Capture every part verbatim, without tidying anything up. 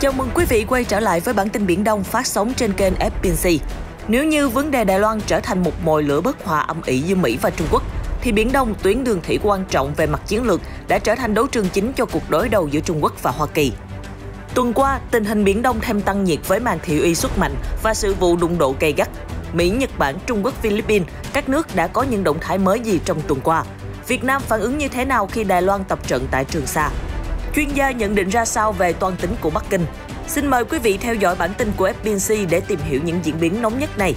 Chào mừng quý vị quay trở lại với bản tin Biển Đông phát sóng trên kênh ép bê en xê. Nếu như vấn đề Đài Loan trở thành một mồi lửa bất hòa âm ỉ giữa Mỹ và Trung Quốc, thì Biển Đông, tuyến đường thủy quan trọng về mặt chiến lược, đã trở thành đấu trường chính cho cuộc đối đầu giữa Trung Quốc và Hoa Kỳ. Tuần qua, tình hình Biển Đông thêm tăng nhiệt với màn thị uy xuất mạnh và sự vụ đụng độ gay gắt. Mỹ, Nhật Bản, Trung Quốc, Philippines, các nước đã có những động thái mới gì trong tuần qua? Việt Nam phản ứng như thế nào khi Đài Loan tập trận tại Trường Sa? Chuyên gia nhận định ra sao về toan tính của Bắc Kinh? Xin mời quý vị theo dõi bản tin của ép bê en xê để tìm hiểu những diễn biến nóng nhất này.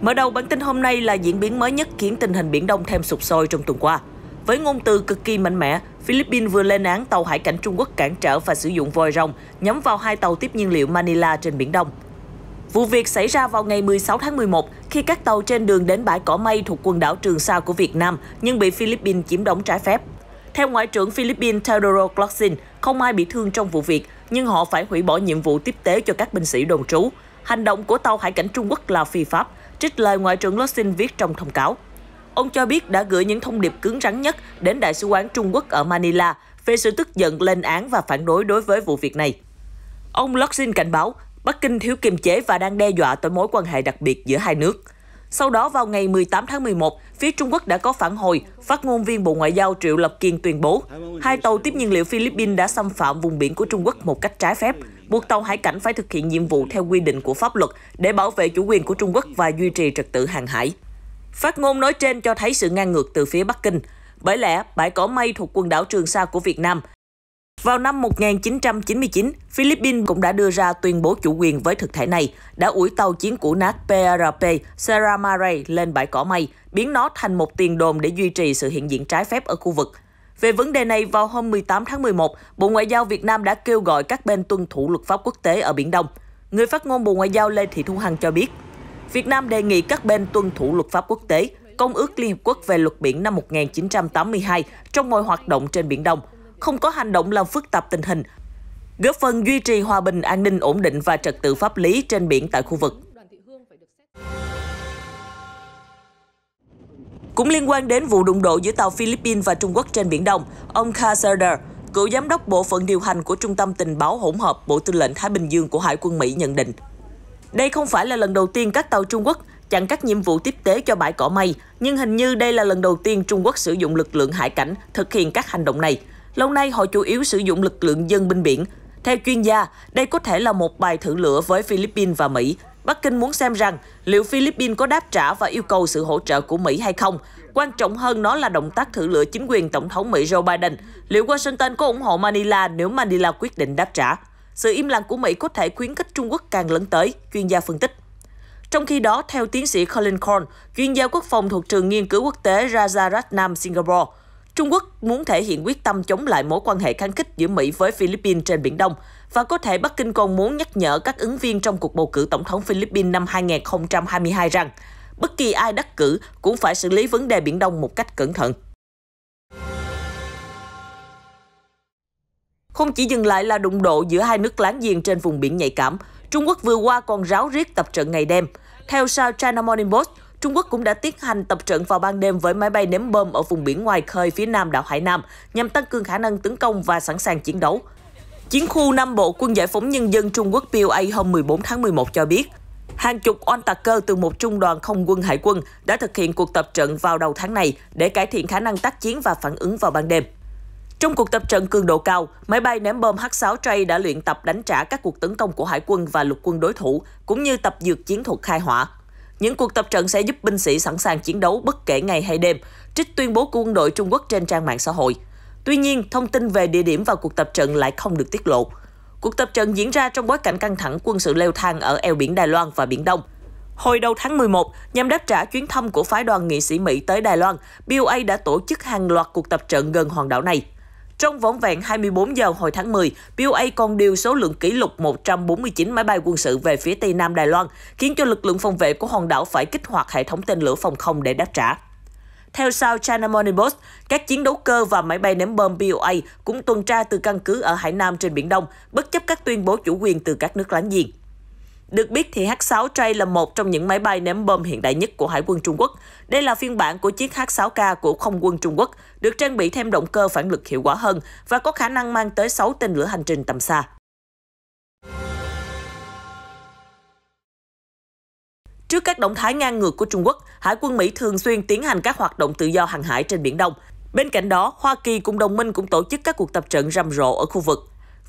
Mở đầu bản tin hôm nay là diễn biến mới nhất khiến tình hình Biển Đông thêm sục sôi trong tuần qua. Với ngôn từ cực kỳ mạnh mẽ, Philippines vừa lên án tàu hải cảnh Trung Quốc cản trở và sử dụng vòi rồng nhắm vào hai tàu tiếp nhiên liệu Manila trên Biển Đông. Vụ việc xảy ra vào ngày mười sáu tháng mười một khi các tàu trên đường đến bãi cỏ mây thuộc quần đảo Trường Sa của Việt Nam nhưng bị Philippines chiếm đóng trái phép. Theo Ngoại trưởng Philippines Teodoro Locsin, không ai bị thương trong vụ việc nhưng họ phải hủy bỏ nhiệm vụ tiếp tế cho các binh sĩ đồn trú. Hành động của tàu hải cảnh Trung Quốc là phi pháp, trích lời Ngoại trưởng Locsin viết trong thông cáo. Ông cho biết đã gửi những thông điệp cứng rắn nhất đến Đại sứ quán Trung Quốc ở Manila về sự tức giận, lên án và phản đối đối với vụ việc này. Ông Locsin cảnh báo Bắc Kinh thiếu kiềm chế và đang đe dọa tới mối quan hệ đặc biệt giữa hai nước. Sau đó, vào ngày mười tám tháng mười một, phía Trung Quốc đã có phản hồi, phát ngôn viên Bộ Ngoại giao Triệu Lập Kiên tuyên bố hai tàu tiếp nhiên liệu Philippines đã xâm phạm vùng biển của Trung Quốc một cách trái phép, buộc tàu hải cảnh phải thực hiện nhiệm vụ theo quy định của pháp luật để bảo vệ chủ quyền của Trung Quốc và duy trì trật tự hàng hải. Phát ngôn nói trên cho thấy sự ngang ngược từ phía Bắc Kinh. Bởi lẽ, bãi cỏ mây thuộc quần đảo Trường Sa của Việt Nam. Vào năm một nghìn chín trăm chín mươi chín, Philippines cũng đã đưa ra tuyên bố chủ quyền với thực thể này, đã ủi tàu chiến của nát pê rờ pê Saramare lên bãi cỏ mây, biến nó thành một tiền đồn để duy trì sự hiện diện trái phép ở khu vực. Về vấn đề này, vào hôm mười tám tháng mười một, Bộ Ngoại giao Việt Nam đã kêu gọi các bên tuân thủ luật pháp quốc tế ở Biển Đông. Người phát ngôn Bộ Ngoại giao Lê Thị Thu Hằng cho biết, Việt Nam đề nghị các bên tuân thủ luật pháp quốc tế, Công ước Liên Hiệp Quốc về luật biển năm một nghìn chín trăm tám mươi hai trong mọi hoạt động trên Biển Đông, không có hành động làm phức tạp tình hình, góp phần duy trì hòa bình, an ninh, ổn định và trật tự pháp lý trên biển tại khu vực. Cũng liên quan đến vụ đụng độ giữa tàu Philippines và Trung Quốc trên Biển Đông, ông Casader, cựu giám đốc bộ phận điều hành của Trung tâm Tình báo Hỗn hợp Bộ Tư lệnh Thái Bình Dương của Hải quân Mỹ nhận định, đây không phải là lần đầu tiên các tàu Trung Quốc chặn các nhiệm vụ tiếp tế cho bãi cỏ mây, nhưng hình như đây là lần đầu tiên Trung Quốc sử dụng lực lượng hải cảnh thực hiện các hành động này. Lâu nay, họ chủ yếu sử dụng lực lượng dân binh biển. Theo chuyên gia, đây có thể là một bài thử lửa với Philippines và Mỹ. Bắc Kinh muốn xem rằng liệu Philippines có đáp trả và yêu cầu sự hỗ trợ của Mỹ hay không. Quan trọng hơn, nó là động tác thử lửa chính quyền Tổng thống Mỹ Joe Biden. Liệu Washington có ủng hộ Manila nếu Manila quyết định đáp trả? Sự im lặng của Mỹ có thể khuyến khích Trung Quốc càng lấn tới, chuyên gia phân tích. Trong khi đó, theo tiến sĩ Colin Korn, chuyên gia quốc phòng thuộc trường nghiên cứu quốc tế Rajaratnam, Singapore, Trung Quốc muốn thể hiện quyết tâm chống lại mối quan hệ khăng khít giữa Mỹ với Philippines trên Biển Đông, và có thể Bắc Kinh còn muốn nhắc nhở các ứng viên trong cuộc bầu cử tổng thống Philippines năm hai nghìn không trăm hai mươi hai rằng bất kỳ ai đắc cử cũng phải xử lý vấn đề Biển Đông một cách cẩn thận. Không chỉ dừng lại là đụng độ giữa hai nước láng giềng trên vùng biển nhạy cảm, Trung Quốc vừa qua còn ráo riết tập trận ngày đêm. Theo South China Morning Post, Trung Quốc cũng đã tiến hành tập trận vào ban đêm với máy bay ném bom ở vùng biển ngoài khơi phía nam đảo Hải Nam nhằm tăng cường khả năng tấn công và sẵn sàng chiến đấu. Chiến khu Nam Bộ Quân Giải phóng Nhân dân Trung Quốc pê lờ a hôm mười bốn tháng mười một cho biết, hàng chục oanh tạc cơ từ một trung đoàn không quân hải quân đã thực hiện cuộc tập trận vào đầu tháng này để cải thiện khả năng tác chiến và phản ứng vào ban đêm. Trong cuộc tập trận cường độ cao, máy bay ném bom hát sáu Tray đã luyện tập đánh trả các cuộc tấn công của hải quân và lục quân đối thủ, cũng như tập dượt chiến thuật khai hỏa. Những cuộc tập trận sẽ giúp binh sĩ sẵn sàng chiến đấu bất kể ngày hay đêm, trích tuyên bố của quân đội Trung Quốc trên trang mạng xã hội. Tuy nhiên, thông tin về địa điểm và cuộc tập trận lại không được tiết lộ. Cuộc tập trận diễn ra trong bối cảnh căng thẳng quân sự leo thang ở eo biển Đài Loan và Biển Đông. Hồi đầu tháng mười một, nhằm đáp trả chuyến thăm của phái đoàn nghị sĩ Mỹ tới Đài Loan, pê lờ a đã tổ chức hàng loạt cuộc tập trận gần hòn đảo này. Trong vỏn vẹn hai mươi bốn giờ hồi tháng mười, pê lờ a còn điều số lượng kỷ lục một trăm bốn mươi chín máy bay quân sự về phía tây nam Đài Loan, khiến cho lực lượng phòng vệ của hòn đảo phải kích hoạt hệ thống tên lửa phòng không để đáp trả. Theo South China Morning Post, các chiến đấu cơ và máy bay ném bom pê lờ a cũng tuần tra từ căn cứ ở Hải Nam trên Biển Đông, bất chấp các tuyên bố chủ quyền từ các nước láng giềng. Được biết thì hát sáu Tray là một trong những máy bay ném bom hiện đại nhất của Hải quân Trung Quốc. Đây là phiên bản của chiếc hát sáu ca của Không quân Trung Quốc, được trang bị thêm động cơ phản lực hiệu quả hơn và có khả năng mang tới sáu tên lửa hành trình tầm xa. Trước các động thái ngang ngược của Trung Quốc, Hải quân Mỹ thường xuyên tiến hành các hoạt động tự do hàng hải trên Biển Đông. Bên cạnh đó, Hoa Kỳ cùng đồng minh cũng tổ chức các cuộc tập trận rầm rộ ở khu vực.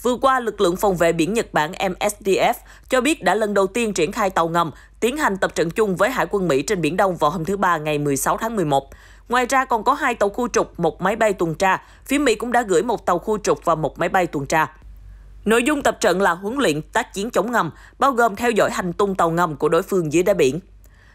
Vừa qua, lực lượng phòng vệ biển Nhật Bản M S D F cho biết đã lần đầu tiên triển khai tàu ngầm, tiến hành tập trận chung với Hải quân Mỹ trên Biển Đông vào hôm thứ Ba ngày mười sáu tháng mười một. Ngoài ra còn có hai tàu khu trục, một máy bay tuần tra. Phía Mỹ cũng đã gửi một tàu khu trục và một máy bay tuần tra. Nội dung tập trận là huấn luyện tác chiến chống ngầm, bao gồm theo dõi hành tung tàu ngầm của đối phương dưới đáy biển.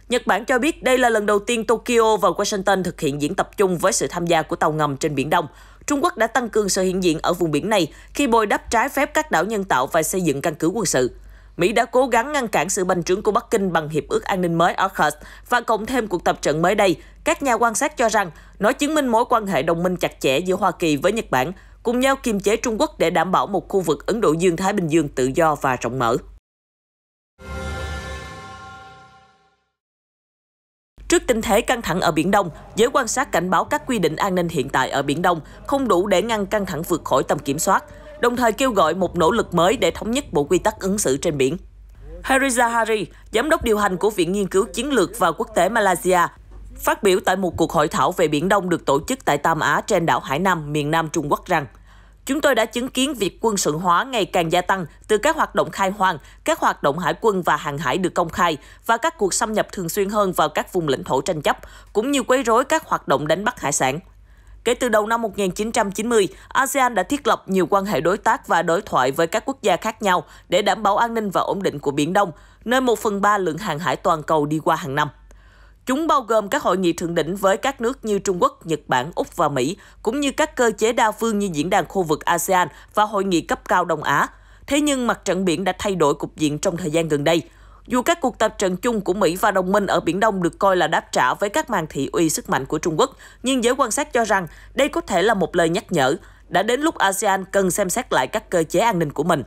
Nhật Bản cho biết đây là lần đầu tiên Tokyo và Washington thực hiện diễn tập chung với sự tham gia của tàu ngầm trên Biển Đông. Trung Quốc đã tăng cường sự hiện diện ở vùng biển này khi bồi đắp trái phép các đảo nhân tạo và xây dựng căn cứ quân sự. Mỹ đã cố gắng ngăn cản sự bành trướng của Bắc Kinh bằng Hiệp ước An ninh mới A U K U S và cộng thêm cuộc tập trận mới đây. Các nhà quan sát cho rằng nó chứng minh mối quan hệ đồng minh chặt chẽ giữa Hoa Kỳ với Nhật Bản, cùng nhau kiềm chế Trung Quốc để đảm bảo một khu vực Ấn Độ Dương-Thái Bình Dương tự do và rộng mở. Trước tình thế căng thẳng ở Biển Đông, giới quan sát cảnh báo các quy định an ninh hiện tại ở Biển Đông không đủ để ngăn căng thẳng vượt khỏi tầm kiểm soát, đồng thời kêu gọi một nỗ lực mới để thống nhất bộ quy tắc ứng xử trên biển. Hari Zahari, giám đốc điều hành của Viện Nghiên cứu Chiến lược và Quốc tế Malaysia, phát biểu tại một cuộc hội thảo về Biển Đông được tổ chức tại Tam Á trên đảo Hải Nam, miền Nam Trung Quốc rằng chúng tôi đã chứng kiến việc quân sự hóa ngày càng gia tăng từ các hoạt động khai hoang, các hoạt động hải quân và hàng hải được công khai và các cuộc xâm nhập thường xuyên hơn vào các vùng lãnh thổ tranh chấp, cũng như quấy rối các hoạt động đánh bắt hải sản. Kể từ đầu năm một nghìn chín trăm chín mươi, a sê an đã thiết lập nhiều quan hệ đối tác và đối thoại với các quốc gia khác nhau để đảm bảo an ninh và ổn định của Biển Đông, nơi một phần ba lượng hàng hải toàn cầu đi qua hàng năm. Chúng bao gồm các hội nghị thượng đỉnh với các nước như Trung Quốc, Nhật Bản, Úc và Mỹ, cũng như các cơ chế đa phương như Diễn đàn khu vực a sê an và Hội nghị cấp cao Đông Á. Thế nhưng mặt trận biển đã thay đổi cục diện trong thời gian gần đây. Dù các cuộc tập trận chung của Mỹ và đồng minh ở Biển Đông được coi là đáp trả với các màn thị uy sức mạnh của Trung Quốc, nhưng giới quan sát cho rằng đây có thể là một lời nhắc nhở. Đã đến lúc a sê an cần xem xét lại các cơ chế an ninh của mình.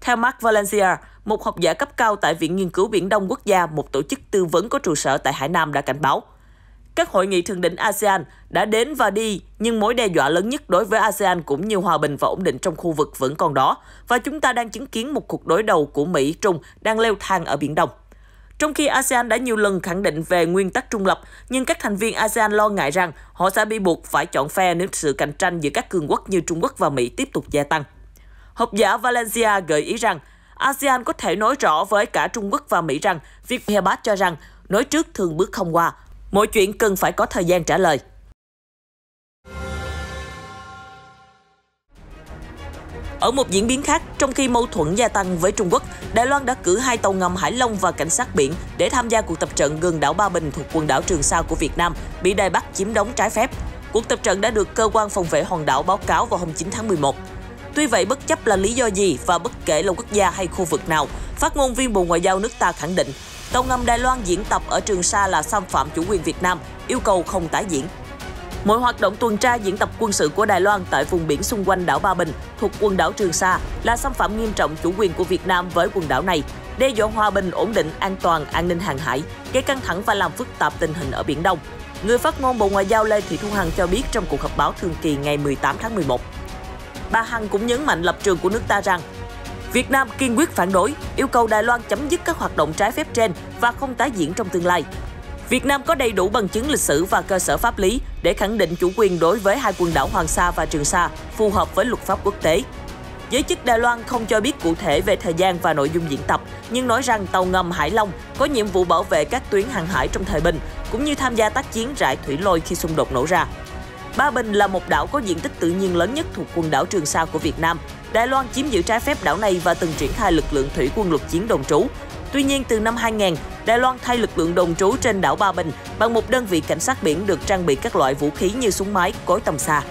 Theo Mark Valencia, một học giả cấp cao tại Viện Nghiên cứu Biển Đông Quốc gia, một tổ chức tư vấn có trụ sở tại Hải Nam đã cảnh báo. Các hội nghị thượng đỉnh a sê an đã đến và đi, nhưng mối đe dọa lớn nhất đối với a sê an cũng như hòa bình và ổn định trong khu vực vẫn còn đó, và chúng ta đang chứng kiến một cuộc đối đầu của Mỹ-Trung đang leo thang ở Biển Đông. Trong khi a sê an đã nhiều lần khẳng định về nguyên tắc trung lập, nhưng các thành viên a sê an lo ngại rằng họ sẽ bị buộc phải chọn phe nếu sự cạnh tranh giữa các cường quốc như Trung Quốc và Mỹ tiếp tục gia tăng. Học giả Valencia gợi ý rằng a sê an có thể nói rõ với cả Trung Quốc và Mỹ rằng việc Hebat cho rằng nói trước thường bước không qua. Mọi chuyện cần phải có thời gian trả lời. Ở một diễn biến khác, trong khi mâu thuẫn gia tăng với Trung Quốc, Đài Loan đã cử hai tàu ngầm Hải Long và cảnh sát biển để tham gia cuộc tập trận gần đảo Ba Bình thuộc quần đảo Trường Sa của Việt Nam, bị Đài Bắc chiếm đóng trái phép. Cuộc tập trận đã được Cơ quan Phòng vệ Hòn đảo báo cáo vào hôm chín tháng mười một. Tuy vậy, bất chấp là lý do gì và bất kể là quốc gia hay khu vực nào, phát ngôn viên Bộ Ngoại giao nước ta khẳng định tàu ngầm Đài Loan diễn tập ở Trường Sa là xâm phạm chủ quyền Việt Nam, yêu cầu không tái diễn. Mọi hoạt động tuần tra diễn tập quân sự của Đài Loan tại vùng biển xung quanh đảo Ba Bình thuộc quần đảo Trường Sa là xâm phạm nghiêm trọng chủ quyền của Việt Nam với quần đảo này, đe dọa hòa bình, ổn định, an toàn, an ninh hàng hải, gây căng thẳng và làm phức tạp tình hình ở Biển Đông. Người phát ngôn Bộ Ngoại giao Lê Thị Thu Hằng cho biết trong cuộc họp báo thường kỳ ngày mười tám tháng mười một. Bà Hằng cũng nhấn mạnh lập trường của nước ta rằng Việt Nam kiên quyết phản đối, yêu cầu Đài Loan chấm dứt các hoạt động trái phép trên và không tái diễn trong tương lai. Việt Nam có đầy đủ bằng chứng lịch sử và cơ sở pháp lý để khẳng định chủ quyền đối với hai quần đảo Hoàng Sa và Trường Sa phù hợp với luật pháp quốc tế. Giới chức Đài Loan không cho biết cụ thể về thời gian và nội dung diễn tập, nhưng nói rằng tàu ngầm Hải Long có nhiệm vụ bảo vệ các tuyến hàng hải trong thời bình, cũng như tham gia tác chiến rải thủy lôi khi xung đột nổ ra. Ba Bình là một đảo có diện tích tự nhiên lớn nhất thuộc quần đảo Trường Sa của Việt Nam. Đài Loan chiếm giữ trái phép đảo này và từng triển khai lực lượng thủy quân lục chiến đồn trú. Tuy nhiên, từ năm hai nghìn, Đài Loan thay lực lượng đồn trú trên đảo Ba Bình bằng một đơn vị cảnh sát biển được trang bị các loại vũ khí như súng máy, cối tầm xa.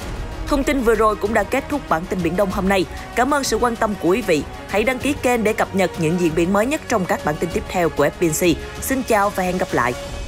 Thông tin vừa rồi cũng đã kết thúc bản tin Biển Đông hôm nay. Cảm ơn sự quan tâm của quý vị. Hãy đăng ký kênh để cập nhật những diễn biến mới nhất trong các bản tin tiếp theo của ép bê en xê. Xin chào và hẹn gặp lại!